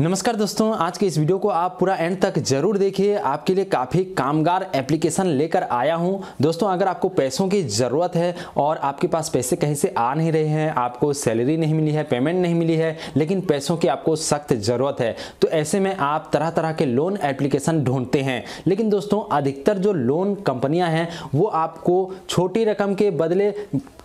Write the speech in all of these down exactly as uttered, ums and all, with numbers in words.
नमस्कार दोस्तों, आज के इस वीडियो को आप पूरा एंड तक जरूर देखिए। आपके लिए काफ़ी कामगार एप्लीकेशन लेकर आया हूं। दोस्तों, अगर आपको पैसों की ज़रूरत है और आपके पास पैसे कहीं से आ नहीं रहे हैं, आपको सैलरी नहीं मिली है, पेमेंट नहीं मिली है, लेकिन पैसों की आपको सख्त ज़रूरत है, तो ऐसे में आप तरह तरह के लोन एप्लीकेशन ढूंढते हैं। लेकिन दोस्तों, अधिकतर जो लोन कंपनियाँ हैं वो आपको छोटी रकम के बदले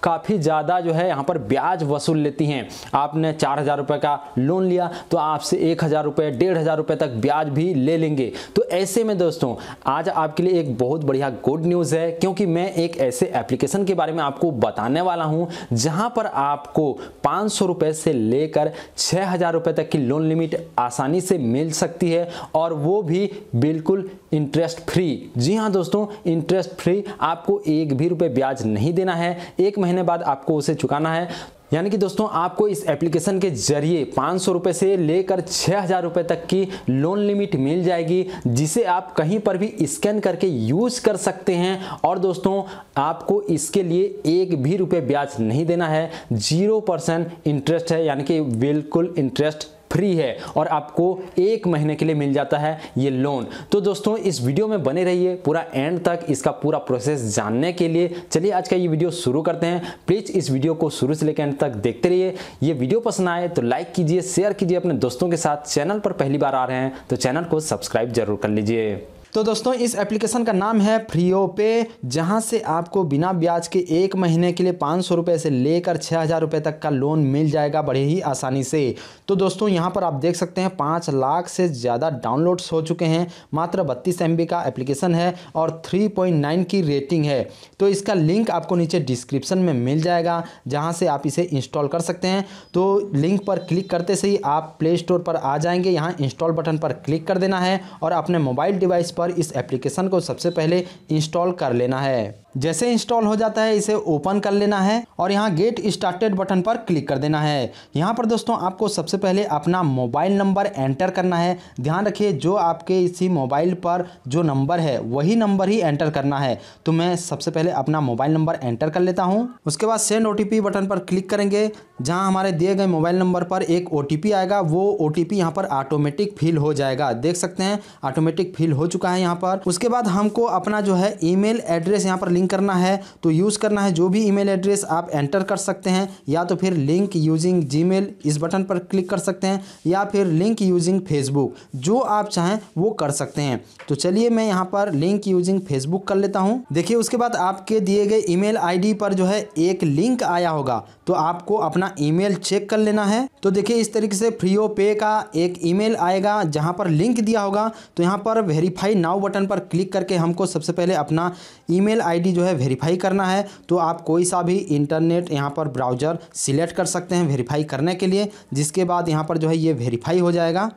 काफ़ी ज़्यादा जो है यहाँ पर ब्याज वसूल लेती हैं। आपने चार हज़ार रुपये का लोन लिया तो आपसे एक हज़ार रुपये, डेढ़ हज़ार रुपये तक ब्याज भी ले लेंगे। तो ऐसे में दोस्तों, आज आपके लिए एक बहुत बढ़िया गुड न्यूज़ है, क्योंकि मैं एक ऐसे एप्लीकेशन के बारे में आपको बताने वाला हूँ जहाँ पर आपको पाँच सौ रुपये से लेकर छः हज़ार रुपये तक की लोन लिमिट आसानी से मिल सकती है, और वो भी बिल्कुल इंटरेस्ट फ्री। जी हाँ दोस्तों, इंटरेस्ट फ्री। आपको एक भी रुपये ब्याज नहीं देना है, एक महीने बाद आपको उसे चुकाना है। यानी कि दोस्तों, आपको इस एप्लीकेशन के जरिए पाँच सौ रुपये से लेकर छः हज़ार रुपये तक की लोन लिमिट मिल जाएगी, जिसे आप कहीं पर भी स्कैन करके यूज़ कर सकते हैं। और दोस्तों, आपको इसके लिए एक भी रुपये ब्याज नहीं देना है। जीरो परसेंट इंटरेस्ट है, यानी कि बिल्कुल इंटरेस्ट फ्री है, और आपको एक महीने के लिए मिल जाता है ये लोन। तो दोस्तों, इस वीडियो में बने रहिए पूरा एंड तक इसका पूरा प्रोसेस जानने के लिए। चलिए आज का ये वीडियो शुरू करते हैं। प्लीज़ इस वीडियो को शुरू से लेकर एंड तक देखते रहिए। ये वीडियो पसंद आए तो लाइक कीजिए, शेयर कीजिए अपने दोस्तों के साथ। चैनल पर पहली बार आ रहे हैं तो चैनल को सब्सक्राइब जरूर कर लीजिए। तो दोस्तों, इस एप्लीकेशन का नाम है फ्रीओपे, जहां से आपको बिना ब्याज के एक महीने के लिए पाँच सौ रुपये से लेकर छः हज़ार रुपये तक का लोन मिल जाएगा बड़े ही आसानी से। तो दोस्तों, यहां पर आप देख सकते हैं पाँच लाख से ज़्यादा डाउनलोड्स हो चुके हैं। मात्र बत्तीस एम बी का एप्लीकेशन है और थ्री पॉइंट नाइन की रेटिंग है। तो इसका लिंक आपको नीचे डिस्क्रिप्शन में मिल जाएगा, जहाँ से आप इसे इंस्टॉल कर सकते हैं। तो लिंक पर क्लिक करते से ही आप प्ले स्टोर पर आ जाएंगे। यहाँ इंस्टॉल बटन पर क्लिक कर देना है और अपने मोबाइल डिवाइस पर इस एप्लीकेशन को सबसे पहले इंस्टॉल कर लेना है। जैसे इंस्टॉल हो जाता है, इसे ओपन कर लेना है और यहाँ गेट स्टार्टेड बटन पर क्लिक कर देना है। यहाँ पर दोस्तों, आपको सबसे पहले अपना मोबाइल नंबर एंटर करना है। ध्यान रखिए, जो आपके इसी मोबाइल पर जो नंबर है वही नंबर ही एंटर करना है। तो मैं सबसे पहले अपना मोबाइल नंबर एंटर कर लेता हूँ। उसके बाद सेंड ओटीपी बटन पर क्लिक करेंगे, जहाँ हमारे दिए गए मोबाइल नंबर पर एक ओटीपी आएगा। वो ओटीपी यहाँ पर ऑटोमेटिक फिल हो जाएगा। देख सकते हैं ऑटोमेटिक फिल हो चुका है यहाँ पर। उसके बाद हमको अपना जो है ईमेल एड्रेस यहाँ पर लिंक करना है। तो यूज़ करना है जो भी ईमेल एड्रेस आप एंटर कर सकते हैं, या तो फिर लिंक यूजिंग जीमेल इस बटन पर क्लिक कर सकते हैं, या फिर लिंक यूजिंग फेसबुक, जो आप चाहें वो कर सकते हैं। तो चलिए मैं यहाँ पर लिंक यूजिंग फेसबुक कर लेता हूँ। देखिए, उसके बाद आपके दिए गए ईमेल आईडी पर जो है एक लिंक आया होगा, तो आपको अपना ईमेल चेक कर लेना है। तो देखिए, इस तरीके से फ्रीओपे का एक ईमेल आएगा जहाँ पर लिंक दिया होगा। तो यहाँ पर वेरीफाई नाउ बटन पर क्लिक करके हमको सबसे पहले अपना ईमेल आईडी जो है वेरीफाई करना है। तो आप कोई सा भी इंटरनेट यहाँ पर ब्राउज़र सिलेक्ट कर सकते हैं वेरीफाई करने के लिए, जिसके बाद यहाँ पर जो है ये वेरीफाई हो जाएगा।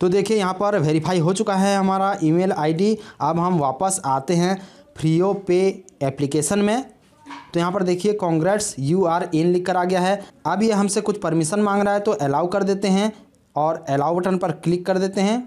तो देखिए, यहाँ पर वेरीफाई हो चुका है हमारा ईमेल आईडी। अब हम वापस आते हैं फ्रीओपे एप्लीकेशन में। तो यहाँ पर देखिए, कॉन्ग्रेट्स यू आर इन लिख कर आ गया है। अब ये हमसे कुछ परमिशन मांग रहा है, तो अलाउ कर देते हैं और अलाउ बटन पर क्लिक कर देते हैं।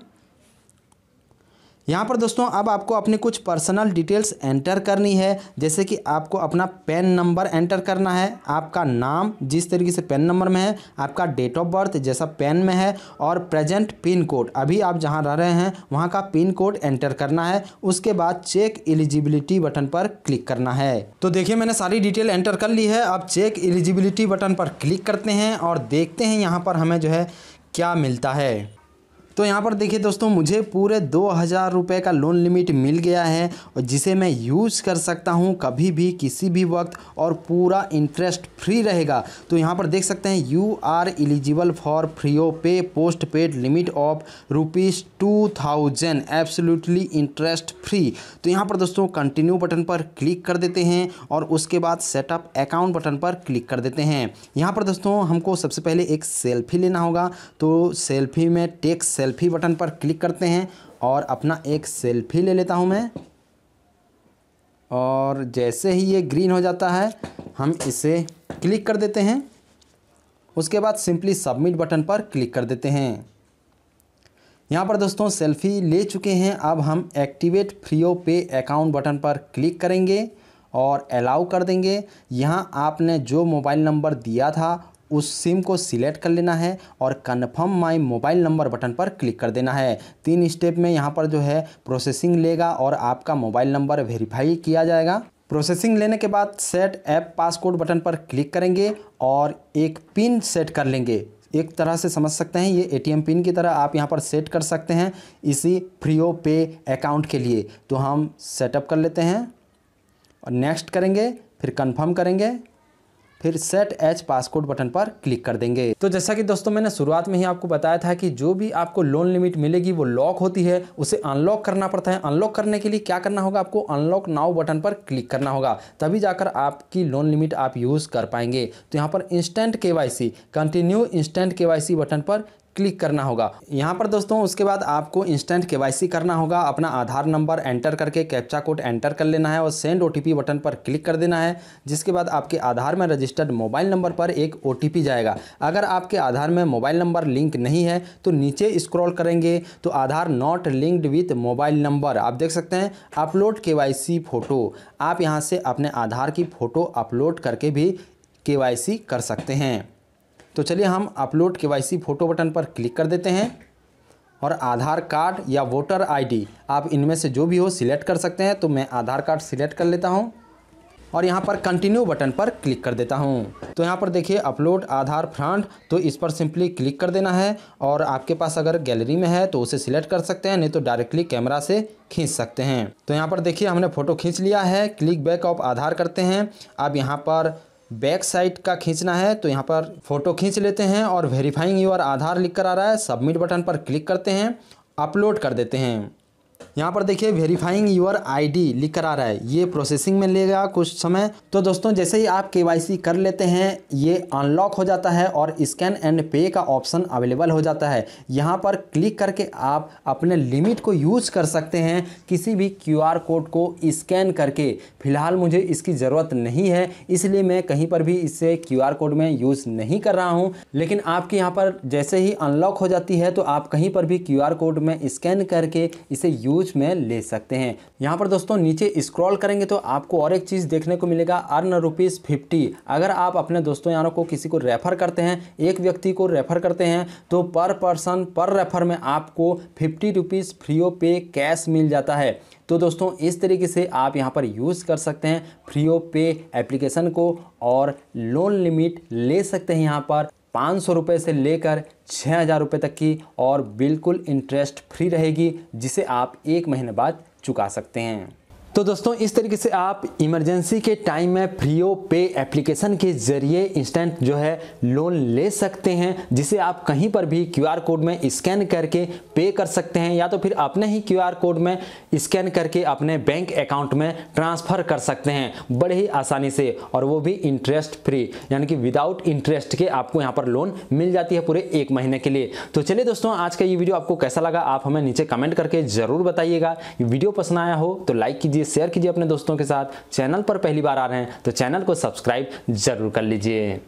यहाँ पर दोस्तों, अब आपको अपनी कुछ पर्सनल डिटेल्स एंटर करनी है, जैसे कि आपको अपना पैन नंबर एंटर करना है, आपका नाम जिस तरीके से पैन नंबर में है, आपका डेट ऑफ बर्थ जैसा पैन में है, और प्रेजेंट पिन कोड, अभी आप जहाँ रह रहे हैं वहाँ का पिन कोड एंटर करना है। उसके बाद चेक एलिजिबिलिटी बटन पर क्लिक करना है। तो देखिए, मैंने सारी डिटेल एंटर कर ली है। अब चेक एलिजिबिलिटी बटन पर क्लिक करते हैं और देखते हैं यहाँ पर हमें जो है क्या मिलता है। तो यहाँ पर देखिए दोस्तों, मुझे पूरे दो हज़ार रुपये का लोन लिमिट मिल गया है, और जिसे मैं यूज़ कर सकता हूँ कभी भी, किसी भी वक्त, और पूरा इंटरेस्ट फ्री रहेगा। तो यहाँ पर देख सकते हैं, you are eligible for फ्रीओपे post paid limit of rupees two thousand absolutely interest free. तो यहाँ पर दोस्तों, कंटिन्यू बटन पर क्लिक कर देते हैं और उसके बाद सेटअप अकाउंट बटन पर क्लिक कर देते हैं। यहाँ पर दोस्तों, हमको सबसे पहले एक सेल्फ़ी लेना होगा। तो सेल्फ़ी में टेक सेल्फ़ी बटन पर क्लिक करते हैं और अपना एक सेल्फ़ी ले लेता हूं मैं। और जैसे ही ये ग्रीन हो जाता है, हम इसे क्लिक कर देते हैं। उसके बाद सिंपली सबमिट बटन पर क्लिक कर देते हैं। यहाँ पर दोस्तों, सेल्फ़ी ले चुके हैं। अब हम एक्टिवेट फ्रीओपे अकाउंट बटन पर क्लिक करेंगे और अलाउ कर देंगे। यहाँ आपने जो मोबाइल नंबर दिया था उस सिम को सिलेक्ट कर लेना है और confirm my mobile number button पर क्लिक कर देना है। तीन स्टेप में यहाँ पर जो है प्रोसेसिंग लेगा और आपका मोबाइल नंबर वेरीफाई किया जाएगा। प्रोसेसिंग लेने के बाद सेट ऐप पासकोड बटन पर क्लिक करेंगे और एक पिन सेट कर लेंगे। एक तरह से समझ सकते हैं ये एटीएम पिन की तरह आप यहाँ पर सेट कर सकते हैं इसी फ्रीओपे अकाउंट के लिए। तो हम सेटअप कर लेते हैं और नेक्स्ट करेंगे, फिर कंफर्म करेंगे, फिर सेट एच पासकोड बटन पर क्लिक कर देंगे। तो जैसा कि दोस्तों मैंने शुरुआत में ही आपको बताया था कि जो भी आपको लोन लिमिट मिलेगी वो लॉक होती है, उसे अनलॉक करना पड़ता है। अनलॉक करने के लिए क्या करना होगा, आपको अनलॉक नाउ बटन पर क्लिक करना होगा, तभी जाकर आपकी लोन लिमिट आप यूज़ कर पाएंगे। तो यहाँ पर instant K Y C continue instant K Y C button पर क्लिक करना होगा। यहाँ पर दोस्तों उसके बाद आपको इंस्टेंट केवाईसी करना होगा, अपना आधार नंबर एंटर करके कैप्चा कोड एंटर कर लेना है और सेंड ओटीपी बटन पर क्लिक कर देना है, जिसके बाद आपके आधार में रजिस्टर्ड मोबाइल नंबर पर एक ओटीपी जाएगा। अगर आपके आधार में मोबाइल नंबर लिंक नहीं है तो नीचे स्क्रॉल करेंगे तो Aadhaar not linked with mobile number आप देख सकते हैं, अपलोड केवाईसी फ़ोटो। आप यहाँ से अपने आधार की फ़ोटो अपलोड करके भी केवाईसी कर सकते हैं। तो चलिए हम अपलोड केवाईसी फ़ोटो बटन पर क्लिक कर देते हैं और आधार कार्ड या वोटर आईडी आप इनमें से जो भी हो सिलेक्ट कर सकते हैं। तो मैं आधार कार्ड सिलेक्ट कर लेता हूं और यहां पर कंटिन्यू बटन पर क्लिक कर देता हूं। तो यहां पर देखिए अपलोड आधार फ्रंट, तो इस पर सिंपली क्लिक कर देना है और आपके पास अगर गैलरी में है तो उसे सिलेक्ट कर सकते हैं, नहीं तो डायरेक्टली कैमरा से खींच सकते हैं। तो यहाँ पर देखिए हमने फ़ोटो खींच लिया है। क्लिक बैक ऑफ आधार करते हैं। अब यहाँ पर बैक साइड का खींचना है तो यहाँ पर फ़ोटो खींच लेते हैं और वेरीफाइंग यूर आधार लिख कर आ रहा है। सबमिट बटन पर क्लिक करते हैं, अपलोड कर देते हैं। यहाँ पर देखिए वेरीफाइंग यूर आईडी लिख कर आ रहा है, ये प्रोसेसिंग में लेगा कुछ समय। तो दोस्तों जैसे ही आप केवाईसी कर लेते हैं ये अनलॉक हो जाता है और स्कैन एंड पे का ऑप्शन अवेलेबल हो जाता है। यहाँ पर क्लिक करके आप अपने लिमिट को यूज़ कर सकते हैं किसी भी क्यूआर कोड को स्कैन करके। फिलहाल मुझे इसकी ज़रूरत नहीं है इसलिए मैं कहीं पर भी इसे क्यूआर कोड में यूज़ नहीं कर रहा हूँ, लेकिन आपके यहाँ पर जैसे ही अनलॉक हो जाती है तो आप कहीं पर भी क्यूआर कोड में स्कैन करके इसे यूज में ले सकते हैं। यहाँ पर दोस्तों नीचे स्क्रॉल करेंगे तो आपको और एक चीज़ देखने को मिलेगा, अर्न रुपीज़ फिफ्टी। अगर आप अपने दोस्तों यारों को किसी को रेफ़र करते हैं, एक व्यक्ति को रेफ़र करते हैं तो पर पर्सन पर रेफ़र में आपको फिफ्टी रुपीज़ फ्रीओपे कैश मिल जाता है। तो दोस्तों इस तरीके से आप यहाँ पर यूज़ कर सकते हैं फ्रीओपे एप्लीकेशन को और लोन लिमिट ले सकते हैं यहाँ पर पाँच सौ रुपये से लेकर छः हज़ार रुपये तक की, और बिल्कुल इंटरेस्ट फ्री रहेगी जिसे आप एक महीने बाद चुका सकते हैं। तो दोस्तों इस तरीके से आप इमरजेंसी के टाइम में फ्रीओपे एप्लीकेशन के जरिए इंस्टेंट जो है लोन ले सकते हैं, जिसे आप कहीं पर भी क्यूआर कोड में स्कैन करके पे कर सकते हैं या तो फिर अपने ही क्यूआर कोड में स्कैन करके अपने बैंक अकाउंट में ट्रांसफ़र कर सकते हैं बड़े ही आसानी से, और वो भी इंटरेस्ट फ्री, यानी कि विदाउट इंटरेस्ट के आपको यहाँ पर लोन मिल जाती है पूरे एक महीने के लिए। तो चलिए दोस्तों आज का ये वीडियो आपको कैसा लगा आप हमें नीचे कमेंट करके ज़रूर बताइएगा। वीडियो पसंद आया हो तो लाइक कीजिए, शेयर कीजिए अपने दोस्तों के साथ। चैनल पर पहली बार आ रहे हैं तो चैनल को सब्सक्राइब जरूर कर लीजिए।